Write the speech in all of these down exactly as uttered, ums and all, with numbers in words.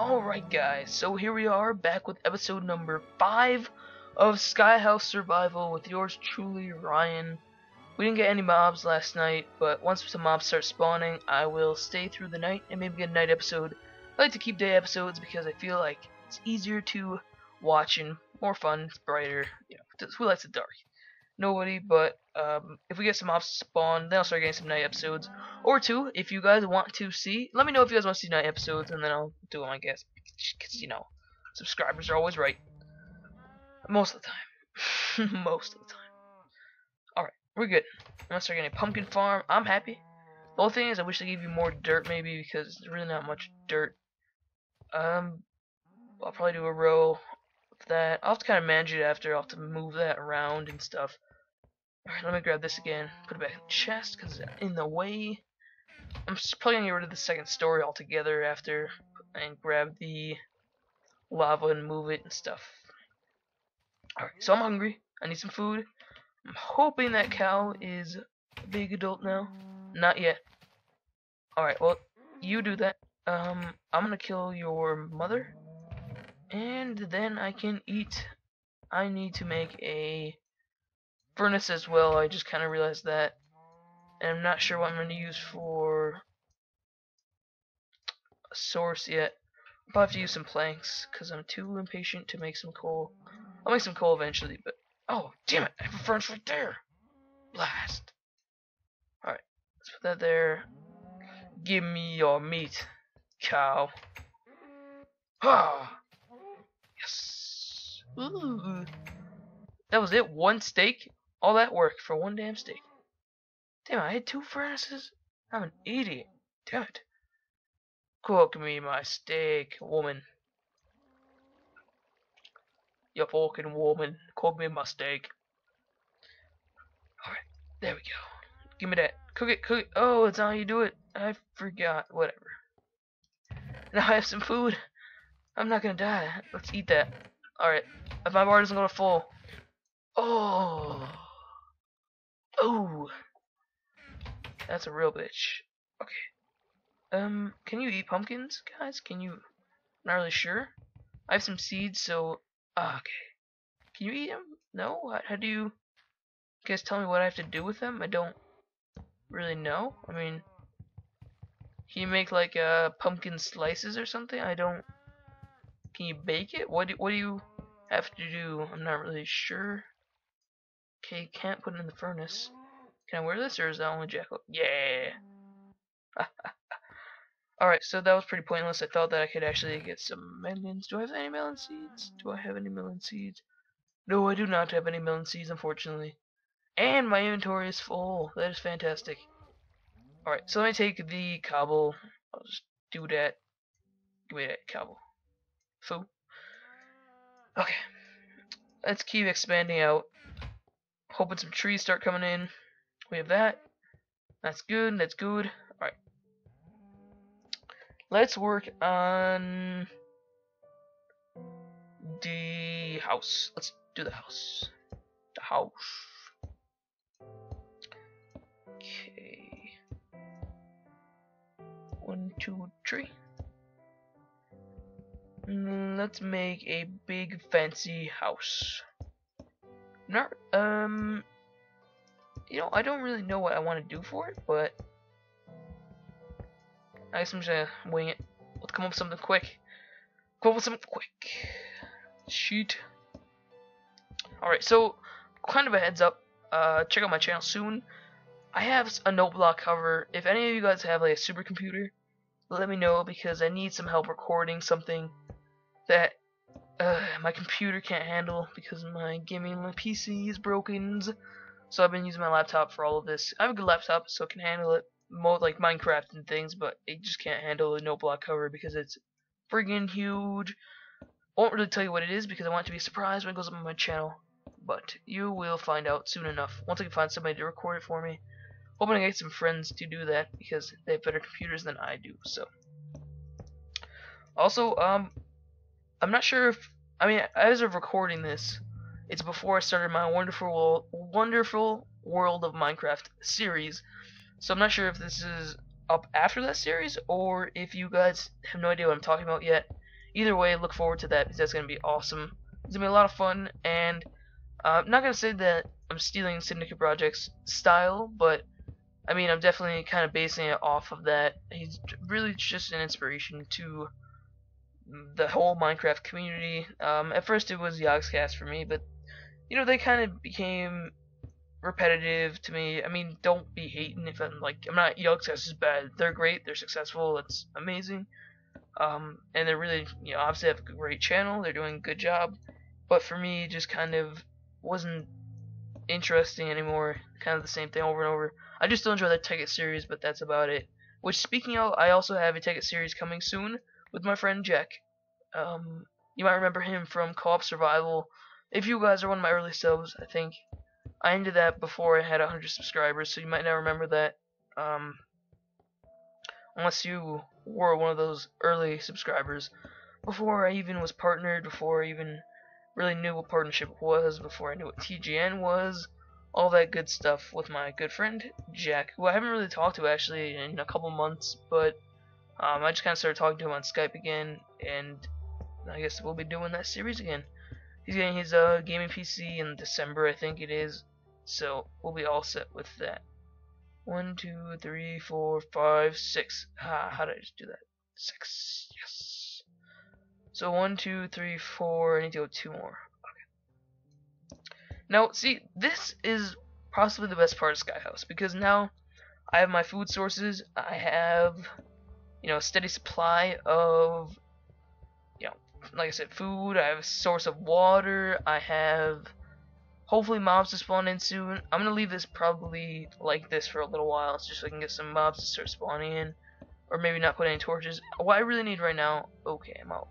Alright guys, so here we are back with episode number five of Skyhouse Survival with yours truly, Ryan. We didn't get any mobs last night, but once the mobs start spawning, I will stay through the night and maybe get a night episode. I like to keep day episodes because I feel like it's easier to watch and more fun, it's brighter, you know, who likes the dark? Nobody, but um, if we get some mobs spawn, then I'll start getting some night episodes. Or two, if you guys want to see, let me know if you guys want to see night episodes, and then I'll do them, I guess, because, you know, subscribers are always right. Most of the time. Most of the time. Alright, we're good. I'm going to start getting a pumpkin farm. I'm happy. The whole thing is I wish they gave you more dirt, maybe, because there's really not much dirt. Um, I'll probably do a row of that. I'll have to kind of manage it after. I'll have to move that around and stuff. Alright, let me grab this again. Put it back in the chest, because it's in the way. I'm just probably going to get rid of the second story altogether after. And grab the lava and move it and stuff. Alright, so I'm hungry. I need some food. I'm hoping that cow is a big adult now. Not yet. Alright, well, you do that. Um, I'm gonna kill your mother. And then I can eat. I need to make a furnace as well. I just kind of realized that. And I'm not sure what I'm gonna use for a source yet. I'll probably have to use some planks because I'm too impatient to make some coal. I'll make some coal eventually, but oh damn it, I have a furnace right there. Blast. Alright, let's put that there. Give me your meat, cow. Ah, yes. Ooh. That was it, one steak? All that work for one damn steak. Damn it, I had two furnaces? I'm an idiot. Damn it. Cook me my steak, woman. You fucking woman, cook me my steak. Alright, there we go. Give me that. Cook it, cook it. Oh, that's how you do it. I forgot. Whatever. Now I have some food. I'm not gonna die. Let's eat that. Alright, if my bar doesn't go to full. Oh. Oh. That's a real bitch. Okay. Um, can you eat pumpkins, guys? Can you? I'm not really sure. I have some seeds, so. Ah, okay. Can you eat them? No? How, how do you, you guys tell me what I have to do with them? I don't really know. I mean, can you make like uh, pumpkin slices or something? I don't. Can you bake it? What do, what do you have to do? I'm not really sure. Okay, can't put it in the furnace. Can I wear this or is that only Jackal? Yeah! Alright, so that was pretty pointless. I thought that I could actually get some melons. Do I have any melon seeds? Do I have any melon seeds? No, I do not have any melon seeds, unfortunately. And my inventory is full. That is fantastic. Alright, so let me take the cobble. I'll just do that. Give me that cobble. Foo. Okay. Let's keep expanding out. Hoping some trees start coming in. We have that. That's good. That's good. Alright. Let's work on the house. Let's do the house. The house. Okay. One, two, three. Let's make a big fancy house. Not, um, you know, I don't really know what I want to do for it, but I guess I'm just gonna wing it. Let's come up with something quick. Come up with something quick. Shoot. Alright, so, kind of a heads up. Uh, check out my channel soon. I have a note block cover. If any of you guys have like a supercomputer, let me know because I need some help recording something that uh, my computer can't handle because my gaming my P C is broken. So I've been using my laptop for all of this. I have a good laptop, so it can handle it. Mode like Minecraft and things, but it just can't handle a note block cover because it's friggin' huge. Won't really tell you what it is because I want it to be a surprise when it goes up on my channel, but you will find out soon enough once I can find somebody to record it for me. Hoping I get some friends to do that because they have better computers than I do. So, also, um, I'm not sure if I mean as of recording this, it's before I started my wonderful, wonderful world of Minecraft series. So I'm not sure if this is up after that series, or if you guys have no idea what I'm talking about yet, either way, look forward to that because that's going to be awesome. It's going to be a lot of fun, and uh, I'm not going to say that I'm stealing Syndicate Project's style, but I mean, I'm definitely kind of basing it off of that. He's really just an inspiration to the whole Minecraft community. Um, at first it was Yogscast for me, but you know, they kind of became repetitive to me. I mean, don't be hating if I'm like, I'm not, Yogscast is bad. They're great, they're successful, it's amazing. Um, and they're really, you know, obviously have a great channel, they're doing a good job. But for me, just kind of wasn't interesting anymore. Kind of the same thing over and over. I just still enjoy that Ticket series, but that's about it. Which, speaking of, I also have a Ticket series coming soon with my friend Jack. Um, you might remember him from Co-op Survival. If you guys are one of my early subs, I think I ended that before I had one hundred subscribers, so you might not remember that. Um, unless you were one of those early subscribers. Before I even was partnered, before I even really knew what partnership was, before I knew what T G N was, all that good stuff with my good friend Jack, who I haven't really talked to actually in a couple months, but um, I just kind of started talking to him on Skype again, and I guess we'll be doing that series again. He's getting his uh, gaming P C in December, I think it is, so we'll be all set with that. One, two, three, four, five, six. Ah, how did I just do that? Six. Yes. So one, two, three, four. I need to go two more. Now, see, this is possibly the best part of Skyhouse, because now I have my food sources, I have, you know, a steady supply of, you know, like I said, food, I have a source of water, I have, hopefully mobs to spawn in soon. I'm gonna leave this probably like this for a little while, so just so I can get some mobs to start spawning in, or maybe not put any torches. What I really need right now, okay, I'm out.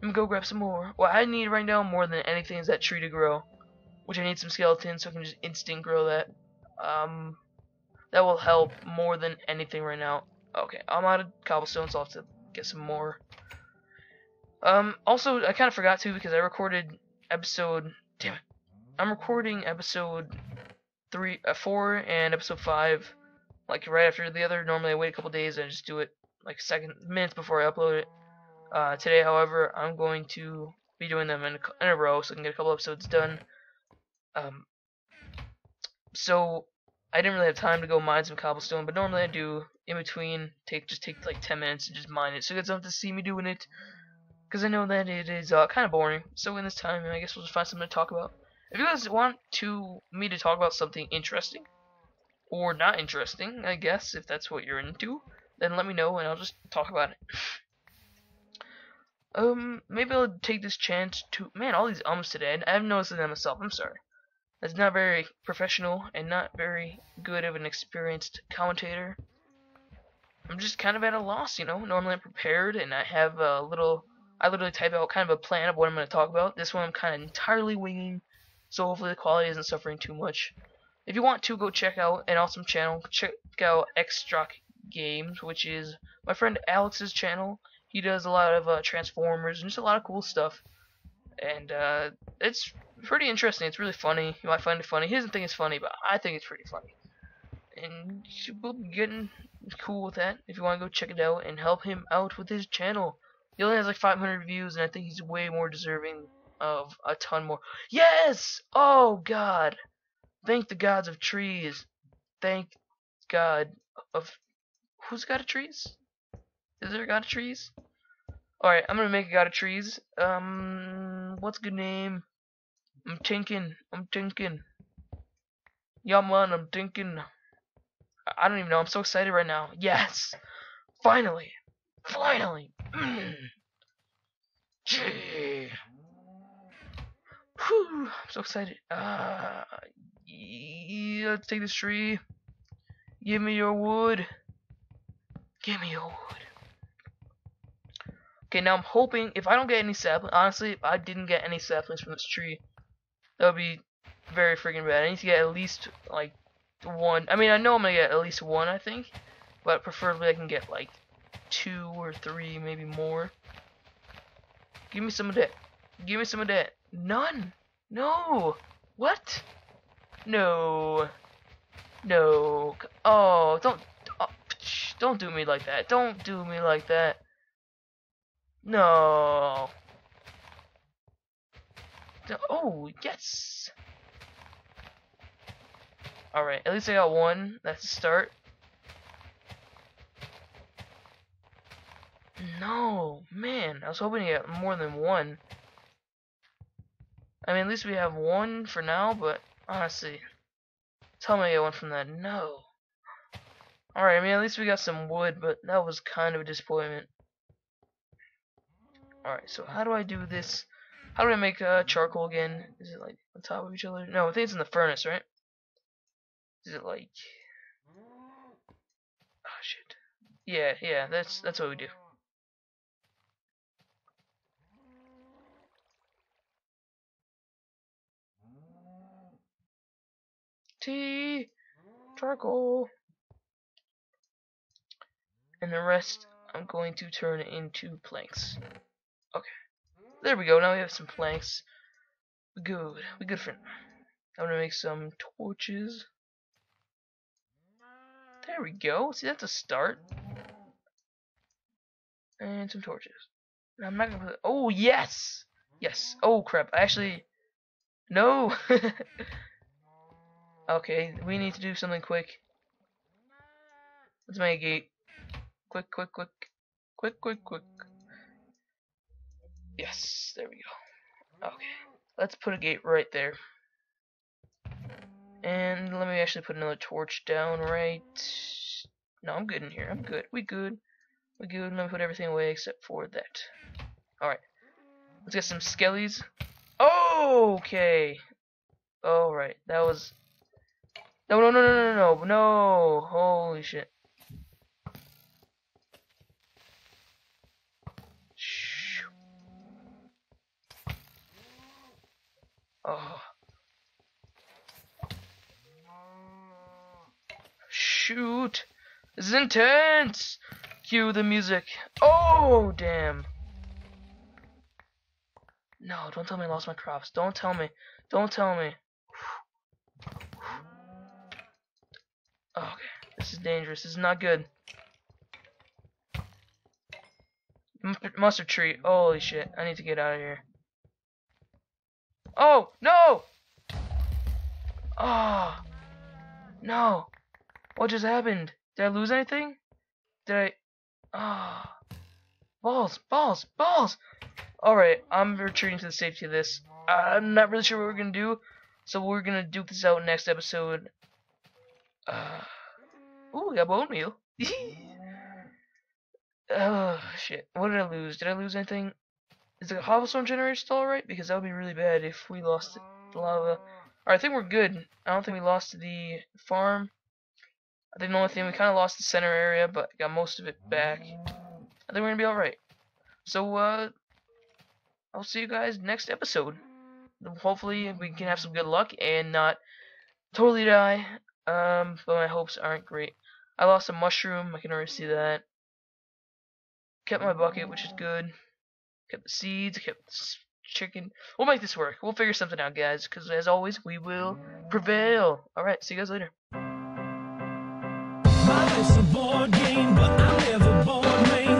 Let me go grab some more. What I need right now more than anything is that tree to grow. Which I need some skeletons so I can just instant grow that. Um, that will help more than anything right now. Okay, I'm out of cobblestone, so I'll have to get some more. Um, also, I kind of forgot to because I recorded episode. Damn it, I'm recording episode three, uh, four, and episode five, like right after the other. Normally, I wait a couple days and I just do it like second minutes before I upload it. Uh, today, however, I'm going to be doing them in a, in a row so I can get a couple episodes done. Um, so I didn't really have time to go mine some cobblestone, but normally I do in between, take just take like ten minutes and just mine it, so you guys don't have to see me doing it, because I know that it is uh, kind of boring. So in this time, I guess we'll just find something to talk about. If you guys want to me to talk about something interesting, or not interesting, I guess, if that's what you're into, then let me know and I'll just talk about it. um, maybe I'll take this chance to, man, all these ums today, I haven't noticed them myself, I'm sorry. That's not very professional and not very good of an experienced commentator. I'm just kind of at a loss, you know. Normally I'm prepared and I have a little, I literally type out kind of a plan of what I'm going to talk about. This one I'm kind of entirely winging, so hopefully the quality isn't suffering too much. If you want to, go check out an awesome channel. Check out Xstruck Games, which is my friend Alex's channel. He does a lot of uh, Transformers and just a lot of cool stuff. And uh, it's pretty interesting. It's really funny. You might find it funny. He doesn't think it's funny, but I think it's pretty funny. And we'll be getting cool with that. If you want to go check it out and help him out with his channel, he only has like five hundred views, and I think he's way more deserving of a ton more. Yes! Oh God! Thank the gods of trees. Thank God of who's got a trees? Is there a god of trees? All right, I'm gonna make a god of trees. Um, what's a good name? I'm thinking. I'm thinking. Yeah, man, I'm thinking. I don't even know. I'm so excited right now. Yes, finally, finally. Mm. Gee. Whew, I'm so excited. Uh, yeah, let's take this tree. Give me your wood. Give me your wood. Okay, now I'm hoping, if I don't get any saplings, honestly, if I didn't get any saplings from this tree, that would be very freaking bad. I need to get at least, like, one. I mean, I know I'm going to get at least one, I think, but preferably I can get, like, two or three, maybe more. Give me some of that. Give me some of that. None. No. What? No. No. Oh, don't, oh, don't do me like that. Don't do me like that. No. The, oh, yes. Alright, at least I got one. That's a start. No, man. I was hoping to get more than one. I mean, at least we have one for now, but honestly, tell me I get one from that. No. Alright, I mean, at least we got some wood, but that was kind of a disappointment. Alright, so how do I do this? How do I make uh, charcoal again? Is it like on top of each other? No, I think it's in the furnace, right? Is it like... Oh, shit. Yeah, yeah, that's, that's what we do. Tea, charcoal, and the rest I'm going to turn into planks. Okay, there we go. Now we have some planks. We good. We good for now. I'm gonna make some torches. There we go. See, that's a start. And some torches. I'm not gonna put. Oh yes, yes. Oh crap. I actually, no. Okay, we need to do something quick. Let's make a gate. Quick, quick, quick. Quick, quick, quick. Yes, there we go. Okay, let's put a gate right there. And let me actually put another torch down right... No, I'm good in here. I'm good. We good. We good. Let me put everything away except for that. Alright. Let's get some skellies. Oh, okay. Alright, that was... No, no, no, no, no, no, no, holy shit. Oh. Shoot. This is intense. Cue the music. Oh, damn. No, don't tell me I lost my crops. Don't tell me. Don't tell me. Okay, this is dangerous. This is not good. M mustard tree. Holy shit. I need to get out of here. Oh, no! Oh, no. What just happened? Did I lose anything? Did I... Oh. Balls, balls, balls! Alright, I'm retreating to the safety of this. I'm not really sure what we're going to do, so we're going to duke this out next episode. Uh, ooh, we got bone meal. Oh, shit. What did I lose? Did I lose anything? Is the cobblestone generator still alright? Because that would be really bad if we lost the lava. Alright, I think we're good. I don't think we lost the farm. I think the only thing, we kind of lost the center area, but got most of it back. I think we're going to be alright. So, uh, I'll see you guys next episode. Hopefully, we can have some good luck and not totally die. Um, but my hopes aren't great. I lost a mushroom, I can already see that. Kept my bucket, which is good. Kept the seeds, kept the chicken. We'll make this work. We'll figure something out, guys, because as always, we will prevail. Alright, see you guys later. My life's a board game, but I'm never bored, man.